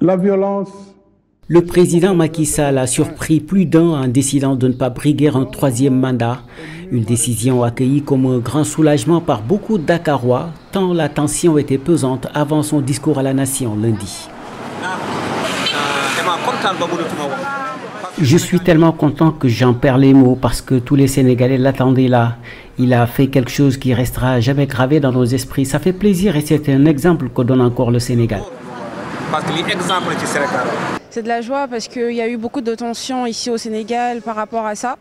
la violence. Le président Macky Sall a surpris plus d'un en décidant de ne pas briguer un troisième mandat. Une décision accueillie comme un grand soulagement par beaucoup de Dakarois, tant la tension était pesante avant son discours à la nation lundi. Je suis tellement content que j'en perds les mots parce que tous les Sénégalais l'attendaient là. Il a fait quelque chose qui restera jamais gravé dans nos esprits. Ça fait plaisir et c'est un exemple que donne encore le Sénégal. C'est de la joie parce qu'il y a eu beaucoup de tensions ici au Sénégal par rapport à ça.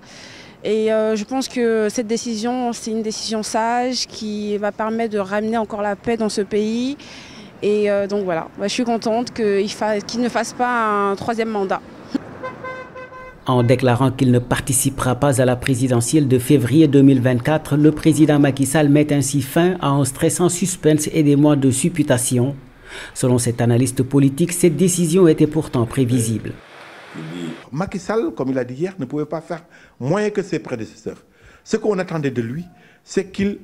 Et je pense que cette décision, c'est une décision sage qui va permettre de ramener encore la paix dans ce pays. Et donc voilà, je suis contente qu'il ne fasse pas un troisième mandat. En déclarant qu'il ne participera pas à la présidentielle de février 2024, le président Macky Sall met ainsi fin à un stressant suspense et des mois de supputation. Selon cet analyste politique, cette décision était pourtant prévisible. Macky Sall, comme il a dit hier, ne pouvait pas faire moins que ses prédécesseurs. Ce qu'on attendait de lui, c'est qu'il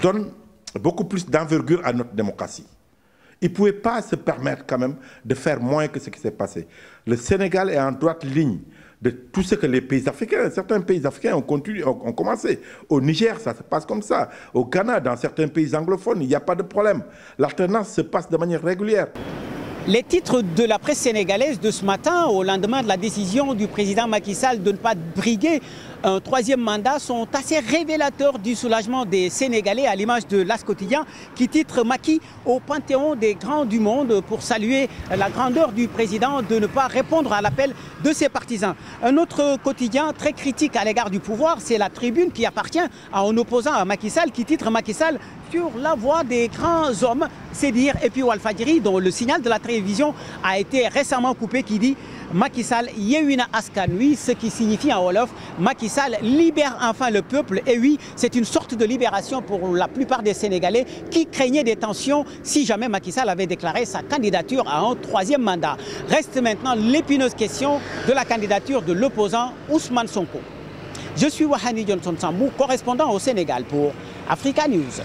donne beaucoup plus d'envergure à notre démocratie. Il ne pouvait pas se permettre quand même de faire moins que ce qui s'est passé. Le Sénégal est en droite ligne de tout ce que les pays africains, certains pays africains ont commencé. Au Niger, ça se passe comme ça. Au Ghana, dans certains pays anglophones, il n'y a pas de problème. L'alternance se passe de manière régulière. Les titres de la presse sénégalaise de ce matin, au lendemain de la décision du président Macky Sall de ne pas briguer un troisième mandat, sont assez révélateurs du soulagement des Sénégalais, à l'image de l'As quotidien qui titre Macky au panthéon des grands du monde pour saluer la grandeur du président de ne pas répondre à l'appel de ses partisans. Un autre quotidien très critique à l'égard du pouvoir, c'est La Tribune qui appartient à un opposant à Macky Sall qui titre Macky Sall sur la voie des grands hommes, c'est dire, et puis Walfadiri dont le signal de la télévision a été récemment coupé qui dit Macky Sall yewina askan wi, ce qui signifie en wolof Macky Sall libère enfin le peuple. Et oui, c'est une sorte de libération pour la plupart des Sénégalais qui craignaient des tensions si jamais Macky Sall avait déclaré sa candidature à un troisième mandat. Reste maintenant l'épineuse question de la candidature de l'opposant Ousmane Sonko. Je suis Wahani Johnson-Sambou, correspondant au Sénégal pour Africa News.